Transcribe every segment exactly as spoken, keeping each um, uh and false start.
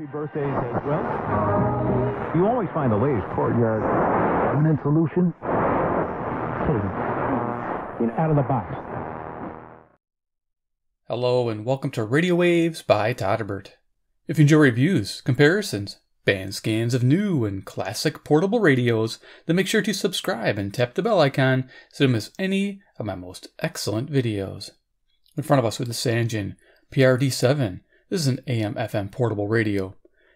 Happy birthdays as well. You always find the latest courtyard. Permanent solution? Kidding. Get out of the box. Hello and welcome to Radio Waves by Todderbert. If you enjoy reviews, comparisons, band scans of new and classic portable radios, then make sure to subscribe and tap the bell icon so you don't miss any of my most excellent videos. In front of us with the Sangean P R D seven. This is an A M F M portable radio.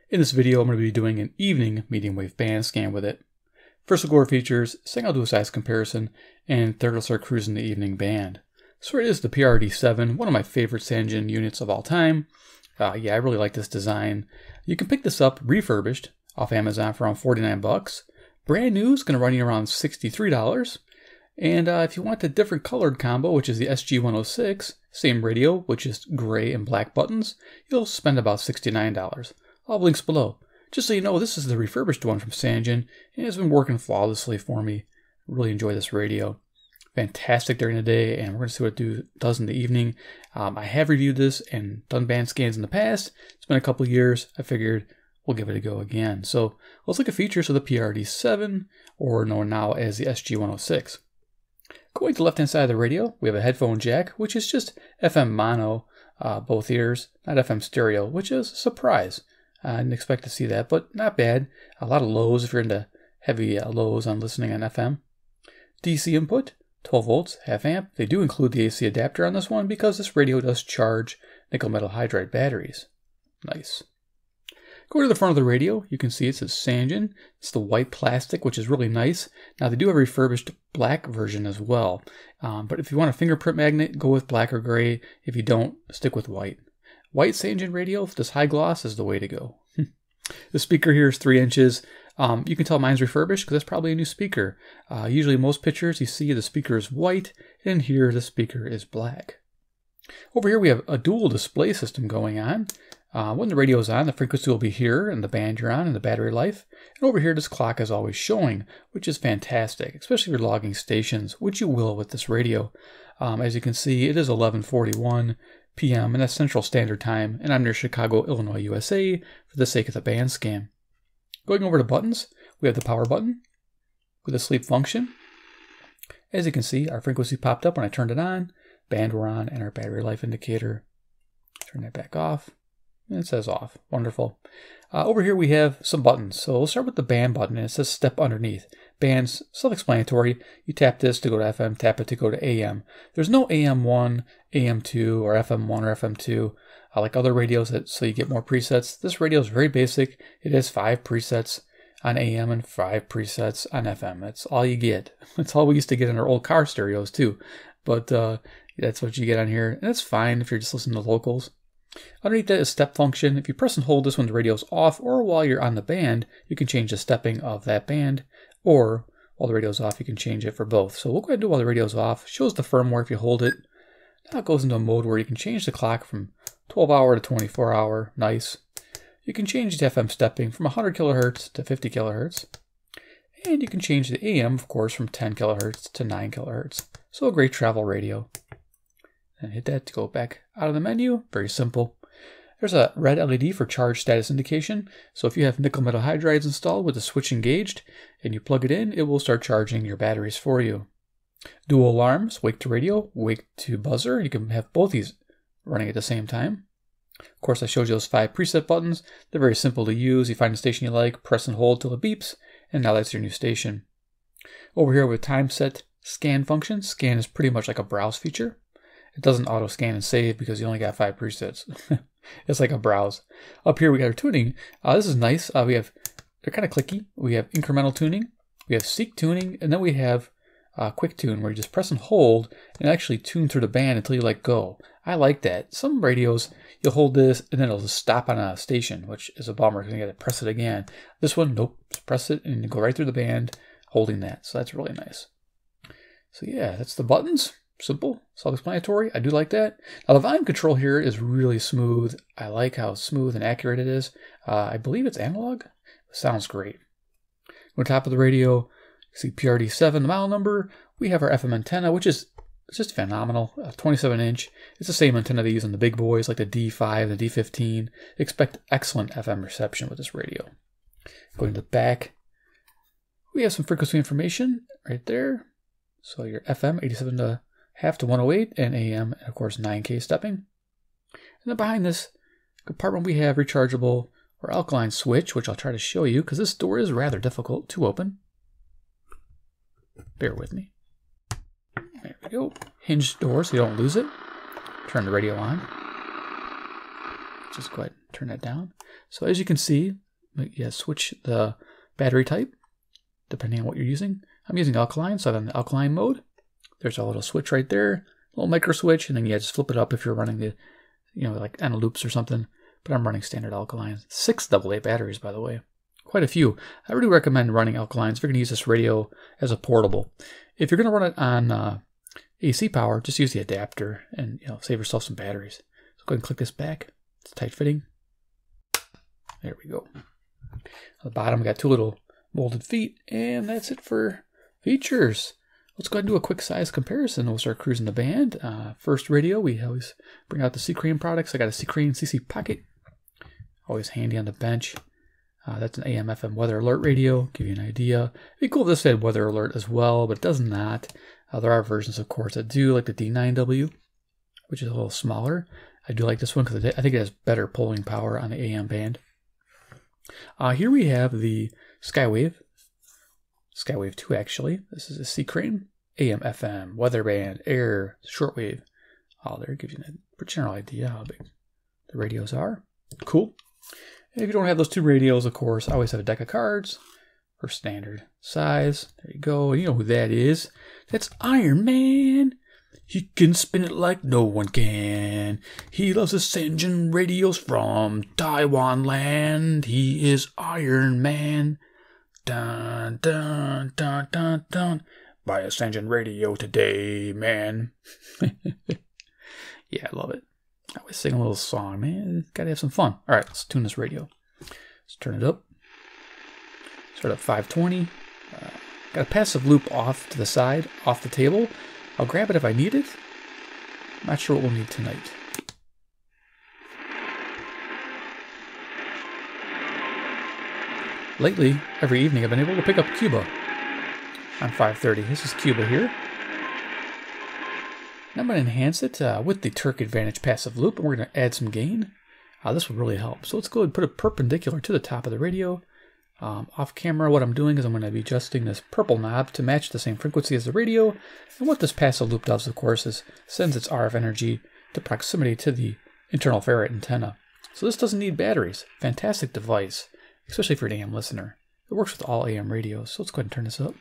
In this video, I'm going to be doing an evening medium wave band scan with it. First, we'll go over features, second, I'll do a size comparison, and third, I'll start cruising the evening band. So it is the P R D seven, one of my favorite Sangean units of all time. Uh, yeah, I really like this design. You can pick this up refurbished off Amazon for around forty-nine bucks. Brand new is going to run you around sixty-three dollars. And uh, if you want the different colored combo, which is the S G one oh six, same radio, which is gray and black buttons, you'll spend about sixty-nine dollars. All links below. Just so you know, this is the refurbished one from Sangean, and it's been working flawlessly for me. Really enjoy this radio. Fantastic during the day, and we're going to see what it do, does in the evening. Um, I have reviewed this and done band scans in the past. It's been a couple years. I figured we'll give it a go again. So let's look at features of the P R D seven, or known now as the S G one oh six. Going to the left-hand side of the radio, we have a headphone jack, which is just F M mono, uh, both ears, not F M stereo, which is a surprise. I didn't expect to see that, but not bad. A lot of lows if you're into heavy uh, lows on listening on F M. D C input, twelve volts, half amp. They do include the A C adapter on this one because this radio does charge nickel metal hydride batteries. Nice. Going to the front of the radio, you can see it says Sangean. It's the white plastic, which is really nice. Now, they do have a refurbished black version as well. Um, but if you want a fingerprint magnet, go with black or gray. If you don't, stick with white. White Sangean radio, this high gloss is the way to go. The speaker here is three inches. Um, you can tell mine's refurbished because that's probably a new speaker. Uh, usually, in most pictures, you see the speaker is white, and here the speaker is black. Over here, we have a dual display system going on. Uh, when the radio is on, the frequency will be here, and the band you're on, and the battery life. And over here, this clock is always showing, which is fantastic, especially if you're logging stations, which you will with this radio. Um, as you can see, it is eleven forty-one p m, and that's Central Standard Time, and I'm near Chicago, Illinois, U S A, for the sake of the band scan. Going over to buttons, we have the power button with a sleep function. As you can see, our frequency popped up when I turned it on, band we're on, and our battery life indicator. Turn that back off. It says off. Wonderful. Uh, over here we have some buttons. So we'll start with the band button, and it says step underneath. Band's self-explanatory. You tap this to go to F M, tap it to go to A M. There's no A M one, A M two, or F M one or F M two, uh, like other radios, that so you get more presets. This radio is very basic. It has five presets on A M and five presets on F M. That's all you get. That's all we used to get in our old car stereos too. But uh, that's what you get on here. And that's fine if you're just listening to locals. Underneath that is step function. If you press and hold this when the radio is off or while you're on the band, you can change the stepping of that band, or while the radio is off, you can change it for both. So we'll go ahead and do it while the radio is off. It shows the firmware if you hold it. Now it goes into a mode where you can change the clock from twelve hour to twenty-four hour. Nice. You can change the F M stepping from one hundred kilohertz to fifty kilohertz. And you can change the A M, of course, from ten kilohertz to nine kilohertz. So a great travel radio. And hit that to go back out of the menu. Very simple. There's a red L E D for charge status indication. So if you have nickel metal hydrides installed with the switch engaged and you plug it in, it will start charging your batteries for you. Dual alarms, wake to radio, wake to buzzer. You can have both these running at the same time. Of course, I showed you those five preset buttons. They're very simple to use. You find a station you like, press and hold till it beeps, and now that's your new station. Over here with time set scan function. Scan is pretty much like a browse feature. It doesn't auto scan and save because you only got five presets. It's like a browse. Up here we got our tuning. Uh, this is nice. Uh, we have, they're kind of clicky. We have incremental tuning. We have seek tuning. And then we have uh, quick tune, where you just press and hold and actually tune through the band until you let go. I like that. Some radios, you'll hold this and then it'll just stop on a station, which is a bummer because you got to press it again. This one, nope. Just press it and you go right through the band holding that. So that's really nice. So yeah, that's the buttons. Simple, self-explanatory. I do like that. Now the volume control here is really smooth. I like how smooth and accurate it is. Uh, I believe it's analog. It sounds great. On top of the radio, you see P R D seven, the model number. We have our F M antenna, which is It's just phenomenal. Uh, twenty-seven inch. It's the same antenna they use on the big boys like the D five, the D fifteen. Expect excellent F M reception with this radio. Going to the back, we have some frequency information right there. So your F M eighty-seven and a half to one oh eight and A M, and of course nine K stepping. And then behind this compartment we have rechargeable or alkaline switch, which I'll try to show you because this door is rather difficult to open. Bear with me. There we go. Hinged door so you don't lose it. Turn the radio on. Just go ahead and turn that down. So as you can see, you switch the battery type depending on what you're using. I'm using alkaline, so I'm in the alkaline mode. There's a little switch right there, a little micro switch, and then yeah, just flip it up if you're running the, you know, like analoops loops or something. But I'm running standard alkalines. Six double A batteries, by the way. Quite a few. I really recommend running alkalines if you're going to use this radio as a portable. If you're going to run it on uh, A C power, just use the adapter and you know save yourself some batteries. So go ahead and click this back. It's tight fitting. There we go. On the bottom, we got two little molded feet, and that's it for features. Let's go ahead and do a quick size comparison. We'll start cruising the band. Uh, first radio, we always bring out the C. Crane products. I got a C. Crane C C Pocket, always handy on the bench. Uh, that's an A M F M weather alert radio, give you an idea. It'd be cool if this had weather alert as well, but it does not. Uh, there are versions, of course, that do, like the D nine W, which is a little smaller. I do like this one because I think it has better pulling power on the A M band. Uh, here we have the SkyWave, SkyWave two actually. This is a C. Crane, A M F M, weatherband, air, shortwave. Oh, there, it gives you a general idea how big the radios are. Cool. And if you don't have those two radios, of course, I always have a deck of cards for standard size. There you go. You know who that is. That's Iron Man. He can spin it like no one can. He loves his Sangean radios from Taiwan land. He is Iron Man. Dun, dun, dun, dun, dun. Buy a Sangean radio today, man. Yeah, I love it. I always sing a little song, man. Gotta have some fun. All right, let's tune this radio. Let's turn it up. Start at five twenty. Uh, got a passive loop off to the side, off the table. I'll grab it if I need it. I'm not sure what we'll need tonight. Lately, every evening I've been able to pick up Cuba on five thirty. This is Cuba here. And I'm going to enhance it uh, with the Terk Advantage passive loop, and we're going to add some gain. Uh, this will really help. So let's go ahead and put it perpendicular to the top of the radio. Um, off camera, what I'm doing is I'm going to be adjusting this purple knob to match the same frequency as the radio. And what this passive loop does, of course, is sends its R F energy to proximity to the internal ferrite antenna. So this doesn't need batteries. Fantastic device, especially if you're an A M listener. It works with all A M radios. So let's go ahead and turn this up.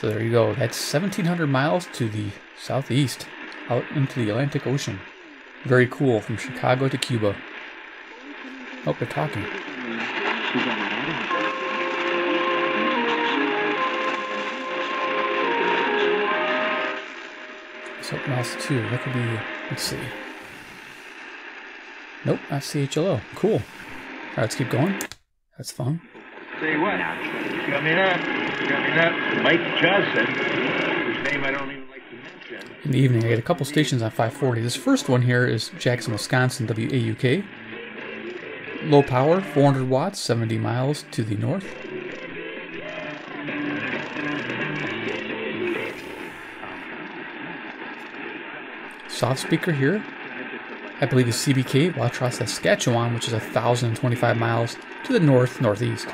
So there you go. That's seventeen hundred miles to the southeast, out into the Atlantic Ocean. Very cool, from Chicago to Cuba. Oh, they're talking. Something else too. That could be. Let's see. Nope, not C H L O. Cool. All right, let's keep going. That's fun. Say what? Coming up. Coming up, Mike Johnson, whose name I don't even like to mention. In the evening, I get a couple stations on five forty. This first one here is Jackson, Wisconsin, W A U K. Low power, four hundred watts, seventy miles to the north. Soft speaker here. I believe is C B K, Watrous, Saskatchewan, which is one thousand twenty-five miles to the north, northeast.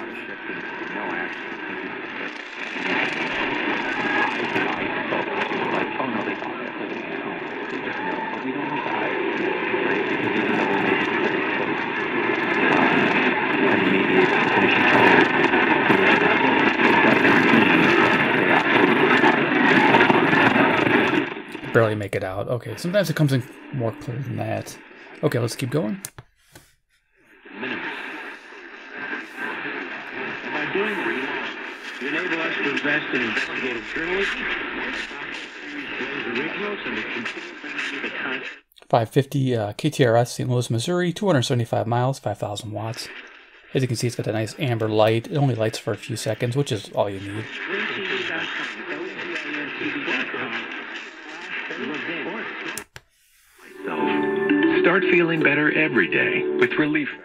Barely make it out. Okay, sometimes it comes in more clear than that. Okay, let's keep going. By doing research, you enable us to invest in investigative journalism, five fifty uh, K T R S, Saint Louis, Missouri, two hundred seventy-five miles, five thousand watts. As you can see, it's got that nice amber light. It only lights for a few seconds, which is all you need. Start feeling better every day with Relief Factor.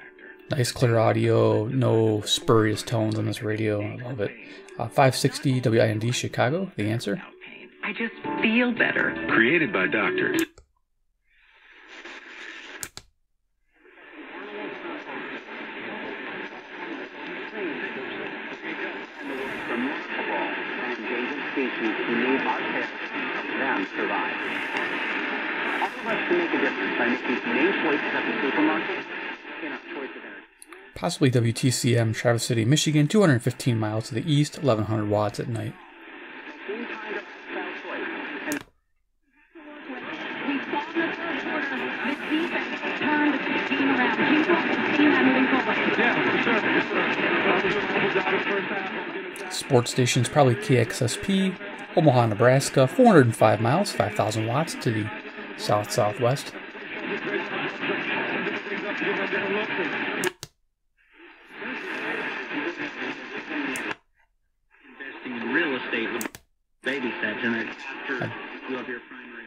Nice clear audio, no spurious tones on this radio. I love it. Uh, five sixty W I N D Chicago, The Answer. I just feel better. Created by doctors. Possibly W T C M, Traverse City, Michigan, two hundred fifteen miles to the east, eleven hundred watts at night. Sports stations, probably K X S P, Omaha, Nebraska, four hundred five miles, five thousand watts to the south-southwest.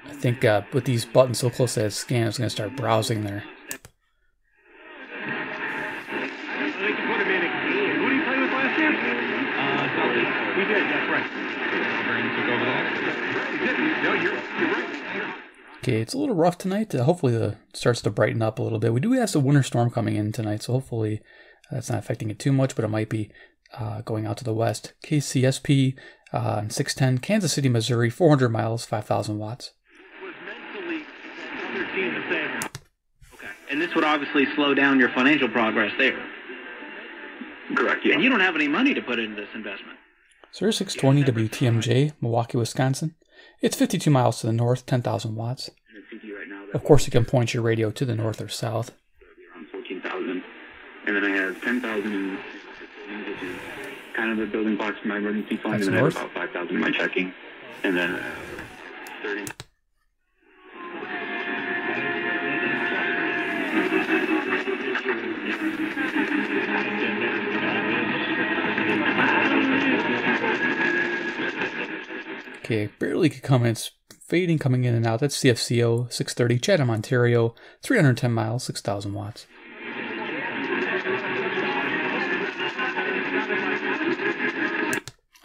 I think uh, with these buttons so close to that scan, it's going to start browsing there. Okay, it's a little rough tonight. Uh, hopefully it starts to brighten up a little bit. We do have some winter storm coming in tonight, so hopefully that's not affecting it too much, but it might be uh, going out to the west. K C S P, uh, six ten, Kansas City, Missouri, four hundred miles, five thousand watts. Okay. And this would obviously slow down your financial progress there. Correct, yeah. And you don't have any money to put into this investment. zero six twenty W T M J, Milwaukee, Wisconsin. It's fifty-two miles to the north, ten thousand watts. Of course, you can point your radio to the north or south. Around fourteen thousand. And then I have ten thousand, which is kind of the building blocks for my emergency fund. And then I have about five thousand in my checking. And then uh, thirty. Okay, barely could come in. It's fading, coming in and out. That's C F C O, six thirty, Chatham, Ontario, three hundred ten miles, six thousand watts.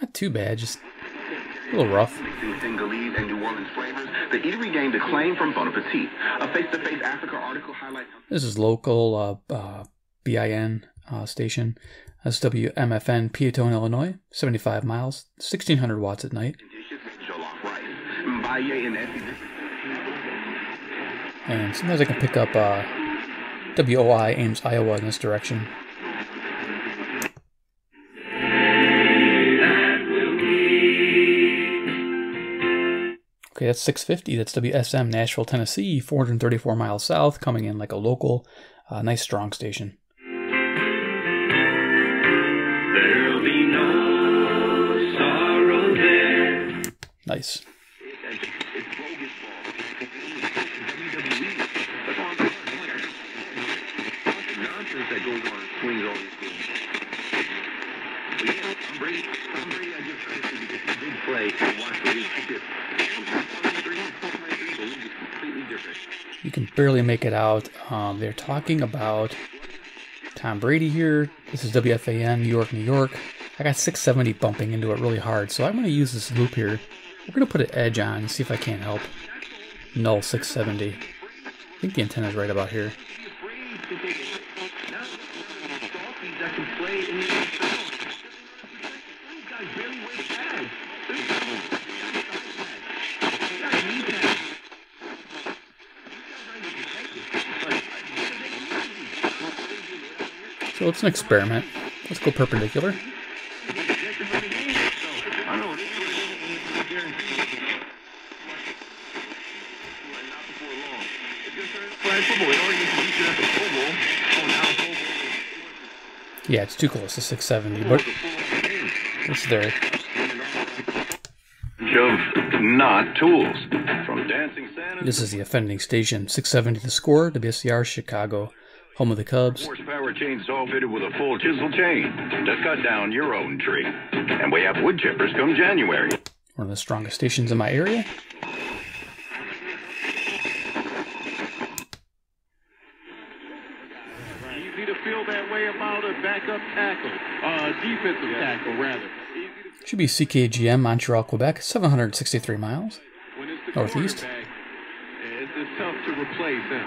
Not too bad, just a little rough. Singalese and New Orleans flavors, the eatery gained acclaim from Bon Appetit. A face-to-face Africa article highlights. This is local uh, uh, B I N uh, station. That's W M F N, Peatone, Illinois, seventy-five miles, sixteen hundred watts at night. And sometimes I can pick up uh, W O I, Ames, Iowa, in this direction. Okay, that's six fifty. That's W S M, Nashville, Tennessee, four hundred thirty-four miles south, coming in like a local, uh, nice strong station. There'll be no sorrow there. Nice. You can barely make it out. Um, they're talking about Tom Brady here. This is W F A N, New York, New York. I got six seventy bumping into it really hard, so I'm going to use this loop here. We're going to put an edge on and see if I can't help. Null six seventy. I think the antenna is right about here. So it's an experiment. Let's go perpendicular. Yeah, it's too close to six seventy, but it's there. bunch of not tools. From dancing Santa. This is the offending station, six seventy The Score, W S C R Chicago, home of the Cubs. Horsepower chainsaw fitted with a full chisel chain to cut down your own tree. And we have wood chippers come January. One of the strongest stations in my area. Easy to feel that way about a backup tackle, uh, defensive tackle rather. Should be C K G M, Montreal, Quebec, seven hundred sixty-three miles, northeast. It's tough to replace him.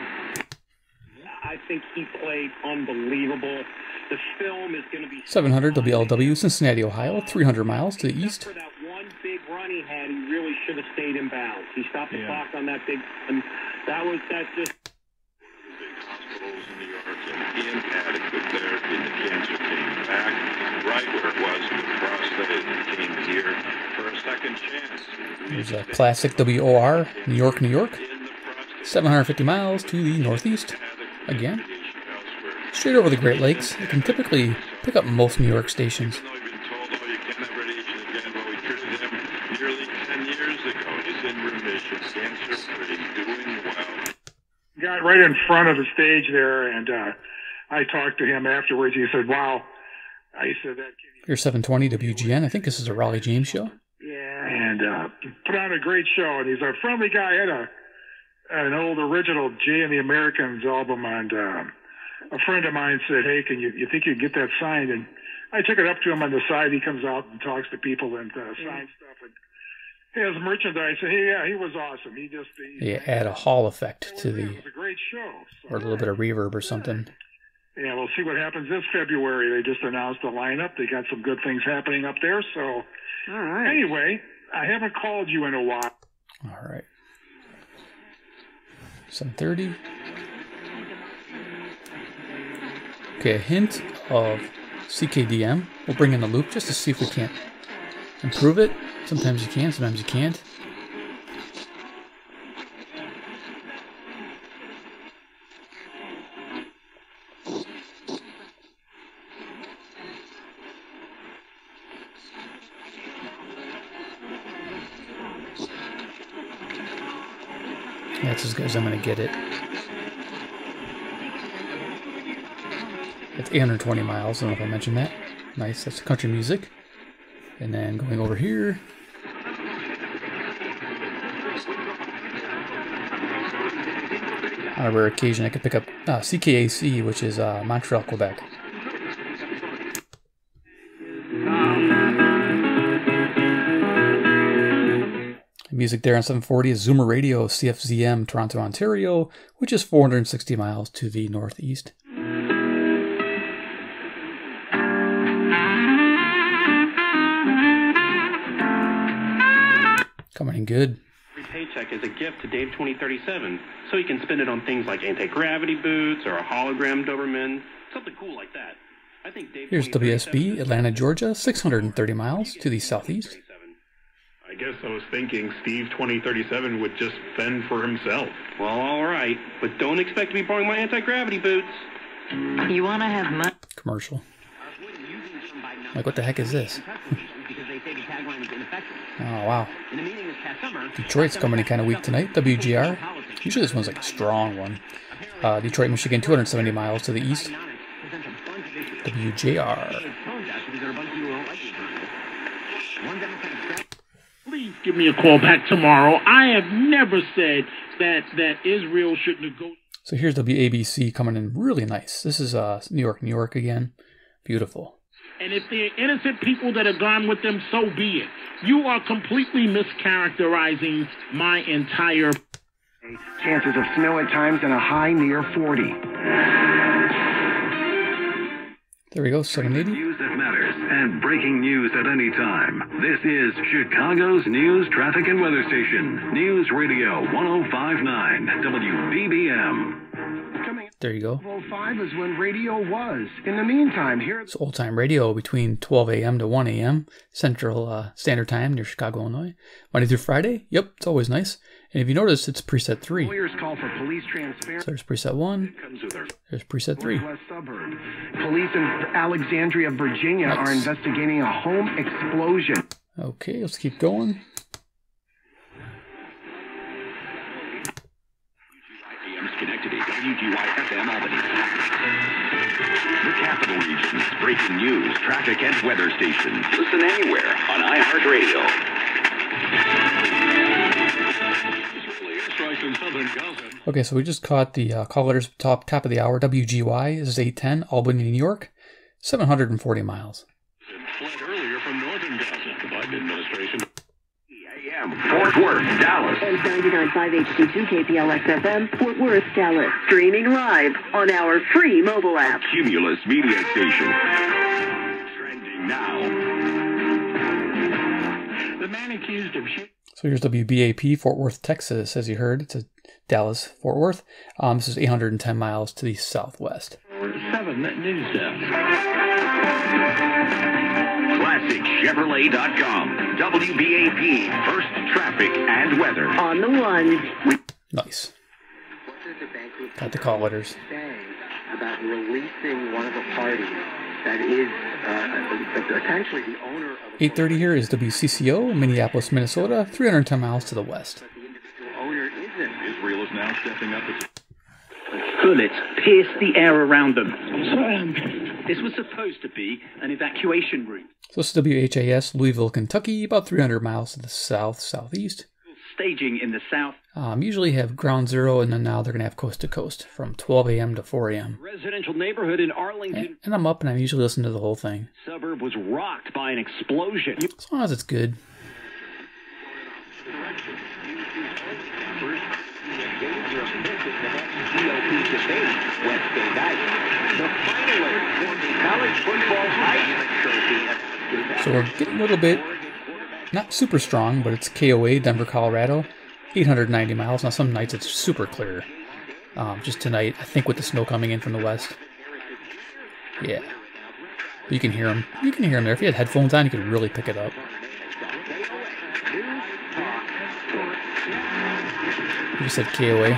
I think he played unbelievable. The film is going to be seven hundred W L W, Cincinnati, Ohio, three hundred miles to the east. For that one big run he had, he really should have stayed in bounds. He stopped the yeah. clock on that big run. That was that's just. Inadequate therapy, the cancer came back right where it was with the prostate and came here for a second chance. There's a classic W O R, New York, New York, seven hundred fifty miles to the northeast. Again, straight over the Great Lakes. You can typically pick up most New York stations. Got right in front of the stage there, and uh, I talked to him afterwards. He said, "Wow." I said, "That." Here's seven twenty W G N. I think this is a Raleigh James show. Yeah, and uh, put on a great show. And he's a friendly guy. Had a an old original Jay and the Americans album, and um, a friend of mine said, "Hey, can you you think you can get that signed?" And I took it up to him on the side. He comes out and talks to people and uh, mm-hmm. signs stuff. And, his merchandise, he, yeah, he was awesome. He just he, yeah, add a hall effect to the, a great show, so. Or a little bit of reverb or something. Yeah, we'll see what happens this February. They just announced a lineup. They got some good things happening up there. So, all right. Anyway, I haven't called you in a while. All right. seven thirty. Okay, a hint of C K D M. We'll bring in the loop just to see if we can't improve it. Sometimes you can, sometimes you can't. That's as good as I'm going to get it. That's eight hundred twenty miles. I don't know if I mentioned that. Nice. That's country music. And then going over here. On a rare occasion, I could pick up uh, C K A C, which is uh, Montreal, Quebec. The music there on seven forty is Zoomer Radio, C F C M, Toronto, Ontario, which is four hundred sixty miles to the northeast. Coming good. Every paycheck is a gift to Dave twenty thirty-seven, so he can spend it on things like anti-gravity boots or a hologram Doberman, something cool like that. I think Dave. Here's W S B, Atlanta, Georgia, six hundred thirty miles to the southeast. I guess I was thinking Steve twenty thirty-seven would just fend for himself. Well, all right, but don't expect me to borrowing my anti-gravity boots. You want to have money? Commercial. Like, what the heck is this? Oh, wow. Detroit's coming in kind of weak tonight. W G R. Usually this one's like a strong one. Uh, Detroit, Michigan, two hundred seventy miles to the east. W J R. Please give me a call back tomorrow. I have never said that, that Israel shouldn't go. So here's W A B C coming in really nice. This is uh, New York, New York again. Beautiful. And if they're innocent people that are gone with them, so be it. You are completely mischaracterizing my entire... Chances of snow at times and a high near forty. There we go, seven eighty. News that matters and breaking news at any time. This is Chicago's News Traffic and Weather Station. News Radio one oh five point nine W B B M. There you go. oh five is when radio was. In the meantime, here it's old time radio between twelve a m to one a m Central uh, Standard Time near Chicago, Illinois. Monday through Friday. Yep, it's always nice. And if you notice, it's preset three. Lawyers call for police transparency. So there's preset one. There's preset three. Police in Alexandria, Virginia, nice. Are investigating a home explosion. Okay, let's keep going. W G Y F M Albany. The Capital Region's breaking news, traffic, and weather station. Listen anywhere on iHeartRadio. Okay, so we just caught the uh, call letters top top of the hour. W G Y is eight ten, Albany, New York, seven hundred forty miles. Fled earlier from northern Gaza. The Biden administration. Fort Worth, Dallas. ninety-nine point five H D two K P L X F M, Fort Worth, Dallas. Streaming live on our free mobile app. Cumulus Media Station. Trending now. The man accused of shooting. So here's W B A P, Fort Worth, Texas, as you heard. It's a Dallas, Fort Worth. Um, this is eight hundred ten miles to the southwest. seven News Desk. Classic Chevrolet dot com, W B A P, first traffic and weather. On the one. Nice. Got the call letters. About releasing one of the parties that is uh, potentially the owner of... eight thirty here is W C C O, Minneapolis, Minnesota, three hundred ten miles to the west. The individual owner isn't. Israel is now stepping up as... Bullets pierce the air around them. This was supposed to be an evacuation route. So this is W H A S, Louisville, Kentucky, about three hundred miles to the south, southeast. Staging in the south. Um, usually have ground zero, and then now they're going to have coast to coast from twelve a m to four a m Residential neighborhood in Arlington. And, and I'm up, and I usually listen to the whole thing. Suburb was rocked by an explosion. As long as it's good. So we're getting a little bit, not super strong, but it's K O A, Denver, Colorado, eight hundred ninety miles. Now some nights it's super clear. Um, just tonight, I think with the snow coming in from the west. Yeah. But you can hear them. You can hear them there. If you had headphones on, you could really pick it up. You said K O A.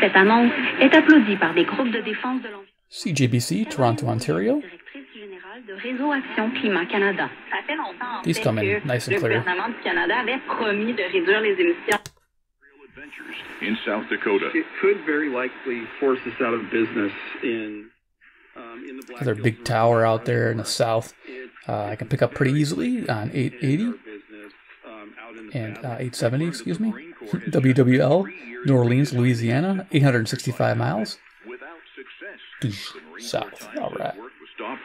Cet annonce est applaudie par des groupes de défense de l'environnement. C G B C, Toronto, Ontario. These come in nice and clear. In South Dakota, it could very likely force us out of business in. Another big tower out there in the south. Uh, I can pick up pretty easily on eight eighty and uh, eight seventy, excuse me. W W L, New Orleans, Louisiana, eight hundred sixty-five miles. South, all right. All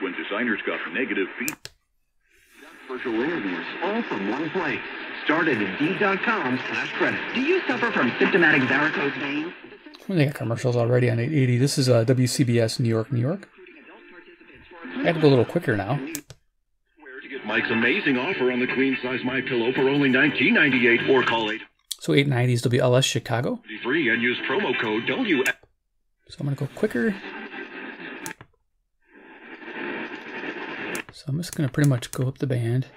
from one place. Start at indeed dot com slash credit. Do you suffer from symptomatic varicose veins? They got commercials already on eight eighty. This is uh, W C B S, New York, New York. I have to go a little quicker now. Mike's amazing offer on the queen size My Pillow for only nineteen ninety-eight or call eight. So eight ninety is W L S Chicago. Free and use promo code W. So I'm gonna go quicker. So I'm just gonna pretty much go up the band.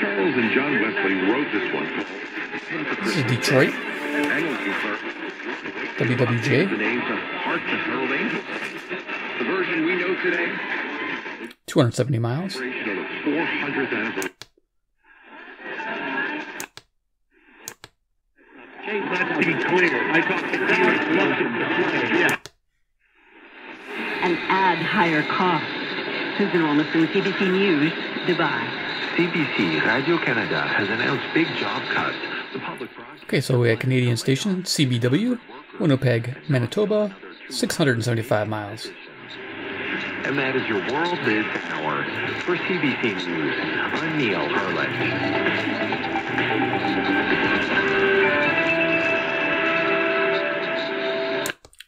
Charles and John Wesley wrote this one. This is Detroit. W W J. The version we know today. two hundred seventy miles. four hundredth anniversary. And add higher costs. Susan Olmsson, C B C News, Dubai. C B C Radio Canada has announced big job cuts. The public process. Okay, so we have Canadian station, C B W, Winnipeg, Manitoba, six hundred seventy-five miles. And that is your World News Hour for C B C News. I'm Neil Harlett.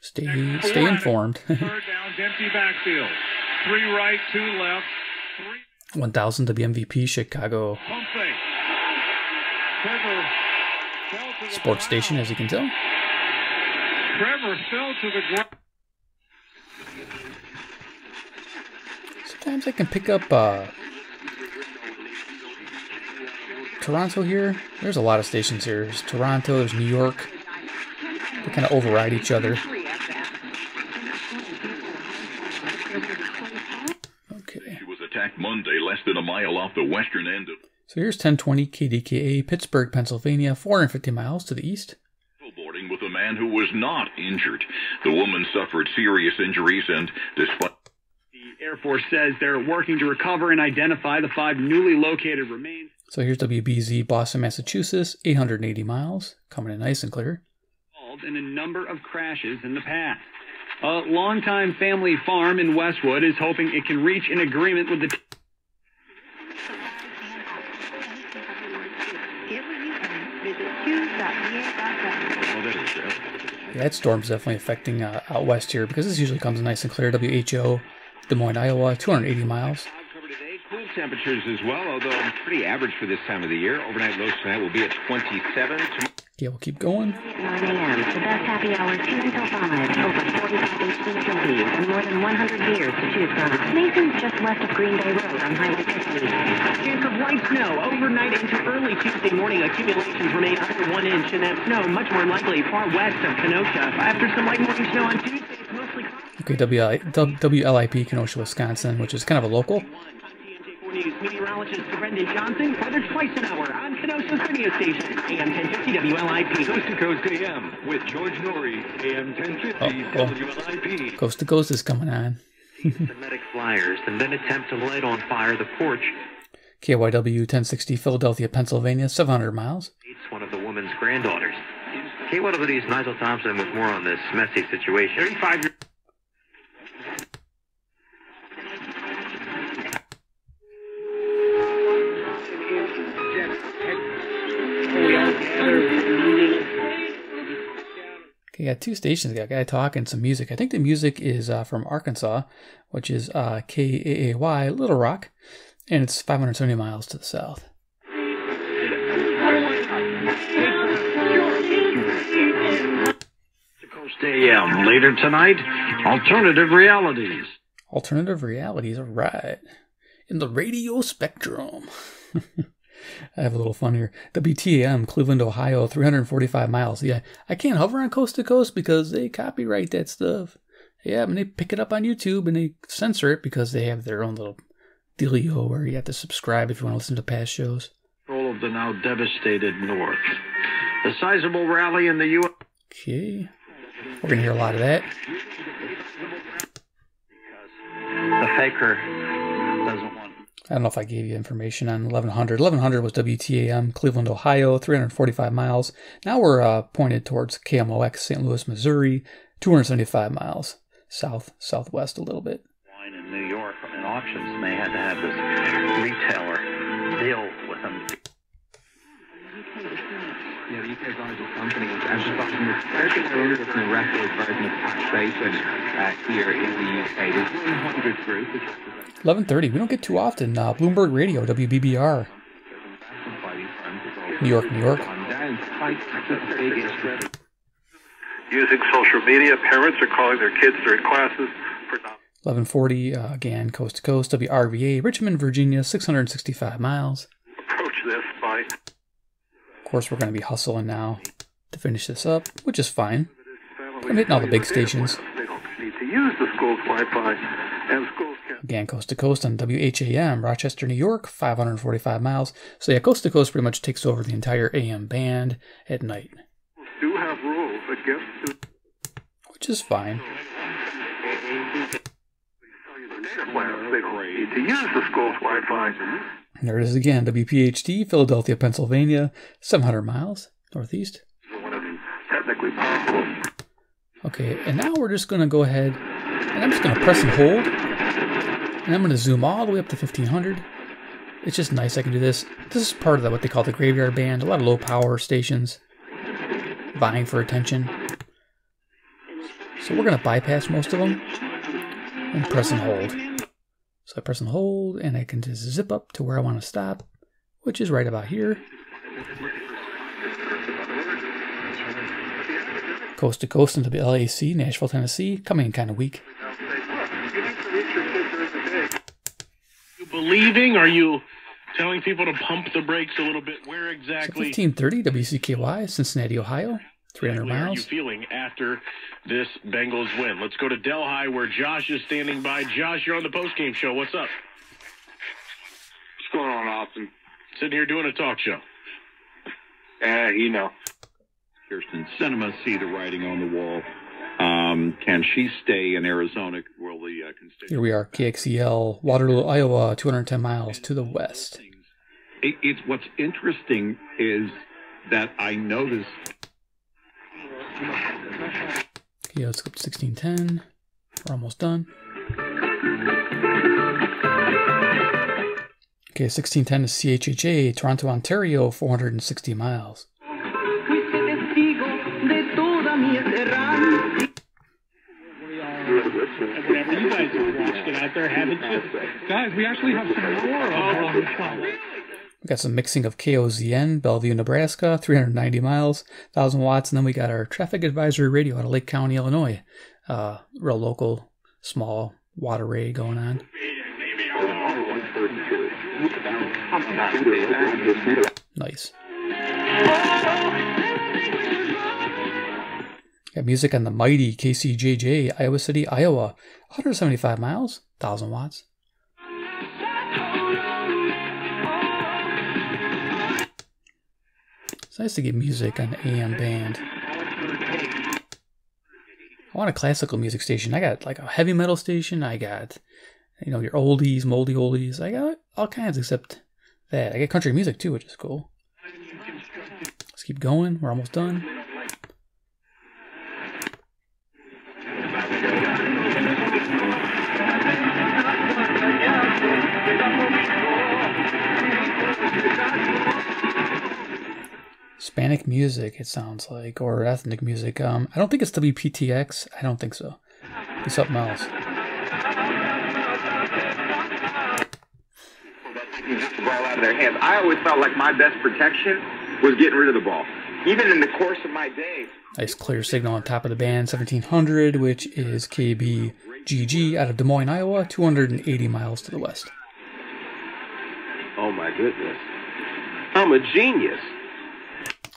Stay, stay informed. Third down, empty backfield. Three right, two left. Three. one thousand W M V P, Chicago. Sports station, as you can tell. Trevor fell to the ground. Sometimes I can pick up uh, Toronto here. There's a lot of stations here. There's Toronto, there's New York. They kind of override each other. Okay. She was attacked Monday, less than a mile off the western end of. So So here's ten twenty K D K A, Pittsburgh, Pennsylvania, four hundred fifty miles to the east. Boarding with a man who was not injured. The woman suffered serious injuries and despite... The Air Force says they're working to recover and identify the five newly located remains. So here's W B Z, Boston, Massachusetts, eight hundred eighty miles, coming in nice and clear. ...in a number of crashes in the past. A longtime family farm in Westwood is hoping it can reach an agreement with the... Yeah, that storm's definitely affecting uh, out west here because this usually comes nice and clear. W H O, Des Moines, Iowa, two hundred eighty miles. Cool temperatures as well, although pretty average for this time of the year. Overnight lows tonight will be at twenty-seven. Yeah, we'll keep going. nine a m The best happy hour, two until five. Over forty-five H D T Vs and more than one hundred beers to choose from. Mason's just west of Green Bay Road on Highway fifty. Chance of light snow overnight into early Tuesday morning. Accumulations remain under one inch, and that snow much more likely far west of Kenosha. After some light morning snow on Tuesday, it's mostly cloudy. Okay, W L I P, Kenosha, Wisconsin, which is kind of a local. News meteorologist Brendan Johnson, weather twice an hour on Kenosha's radio station, A M ten fifty W L I P. Coast to Coast A M with George Norrie, A M ten fifty oh, well. W L I P. Coast to Coast is coming on. Semitic flyers and then attempt to light on fire the porch. K Y W ten sixty Philadelphia, Pennsylvania, seven hundred miles. It's one of the woman's granddaughters. K Y W's Nigel Thompson with more on this messy situation. thirty-five years. Okay, got two stations. Got a guy talking, some music. I think the music is uh, from Arkansas, which is uh, K A A Y, Little Rock, and it's five hundred seventy miles to the south. Coast A M later tonight. Alternative realities. Alternative realities, all right. In the radio spectrum. I have a little fun here. W T A M, Cleveland, Ohio, three hundred forty-five miles. Yeah, I can't hover on Coast to Coast because they copyright that stuff. Yeah, and they pick it up on YouTube and they censor it because they have their own little dealio where you have to subscribe if you want to listen to past shows. Control of the now devastated North. A sizable rally in the U S Okay. We're going to hear a lot of that. The faker doesn't want... I don't know if I gave you information on eleven hundred. eleven hundred was W T A M, Cleveland, Ohio, three hundred forty-five miles. Now we're uh, pointed towards K M O X, Saint Louis, Missouri, two hundred seventy-five miles south, southwest a little bit. Wine in New York and auctions, and they had to have this retailer deal with them. You know, the U K's largest company was actually from the record version of taxation uh, here in the U K. There's one hundred group. eleven thirty. We don't get too often. Uh, Bloomberg Radio, W B B R. New York, New York. Using social media, parents are calling their kids during classes. For eleven forty, uh, again, Coast to Coast, W R V A, Richmond, Virginia, six hundred sixty-five miles. Approach this by... Of course, we're going to be hustling now to finish this up, which is fine. I'm hitting all the big stations. They don't need to use the school's Wi-Fi and schools. Again, Coast to Coast on W H A M, Rochester, New York, five hundred forty-five miles. So yeah, Coast to Coast pretty much takes over the entire A M band at night. Do have rules against, which is fine. They don't need to use the school's Wi-Fi. And there it is again, W P H D, Philadelphia, Pennsylvania, seven hundred miles, northeast. Technically possible. Okay, and now we're just going to go ahead, and I'm just going to press and hold, and I'm going to zoom all the way up to fifteen hundred. It's just nice I can do this. This is part of the, what they call the graveyard band, a lot of low power stations vying for attention. So we're going to bypass most of them and press and hold. So I press and hold, and I can just zip up to where I want to stop, which is right about here. Coast to Coast into the L A C, Nashville, Tennessee, coming in kind of weak. You believing? Are you telling people to pump the brakes a little bit? Where exactly? So fifteen thirty W C K Y, Cincinnati, Ohio. three hundred miles. How are you feeling after this Bengals win? Let's go to Delhi where Josh is standing by. Josh, you're on the postgame show. What's up? What's going on, Austin? Sitting here doing a talk show. Uh, you know. Kirsten Sinema, see the writing on the wall. Um, can she stay in Arizona? Will the uh, constituent... Here we are, K X E L, Waterloo, Iowa, two hundred ten miles to the west. It, it's what's interesting is that I noticed. Okay, let's go up to sixteen ten. We're almost done. Okay, sixteen ten is C H H A, Toronto, Ontario, four hundred sixty miles. Whatever you guys are watching out there, haven't you? Guys, we actually have some more. Oh, we got some mixing of K O Z N, Bellevue, Nebraska, three hundred ninety miles, one thousand watts, and then we got our traffic advisory radio out of Lake County, Illinois. Uh, real local, small water ray going on. Nice. Got music on the mighty K C J J, Iowa City, Iowa, one hundred seventy-five miles, one thousand watts. It's nice to get music on the A M band. I want a classical music station. I got like a heavy metal station. I got, you know, your oldies, moldy oldies. I got all kinds except that. I got country music too, which is cool. Let's keep going. We're almost done. Hispanic music, it sounds like, or ethnic music. Um, I don't think it's W P T X. I don't think so. It's something else. Just the ball out of their hands. I always felt like my best protection was getting rid of the ball, even in the course of my day. Nice clear signal on top of the band, seventeen hundred, which is K B G G out of Des Moines, Iowa, two hundred eighty miles to the west. Oh my goodness. I'm a genius.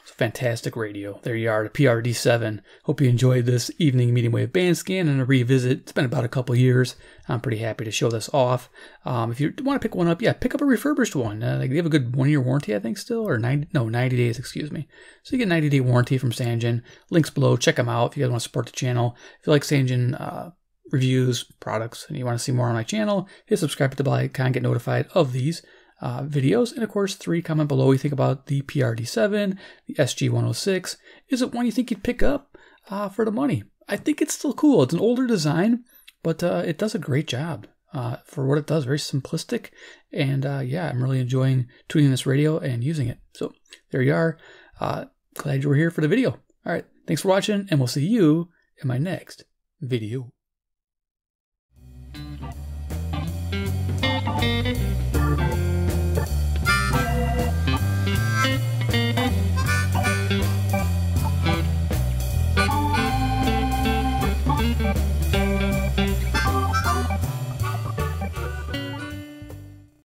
Fantastic radio. There you are, the P R D seven. Hope you enjoyed this evening medium wave band scan and a revisit. It's been about a couple years. I'm pretty happy to show this off. Um, if you want to pick one up, yeah, pick up a refurbished one. Uh, they have a good one-year warranty, I think, still, or ninety, no, ninety days, excuse me. So you get a ninety-day warranty from Sangean. Links below. Check them out if you guys want to support the channel. If you like Sangean uh, reviews, products, and you want to see more on my channel, hit subscribe at the bell icon, get notified of these Uh, videos, and of course three comment below what you think about the P R D seven, the S G one oh six. Is it one you think you'd pick up uh, for the money? I think it's still cool. It's an older design, but uh, it does a great job uh, for what it does. Very simplistic, and uh, yeah, I'm really enjoying tuning this radio and using it. So there you are. Uh, glad you were here for the video. All right, thanks for watching, and we'll see you in my next video.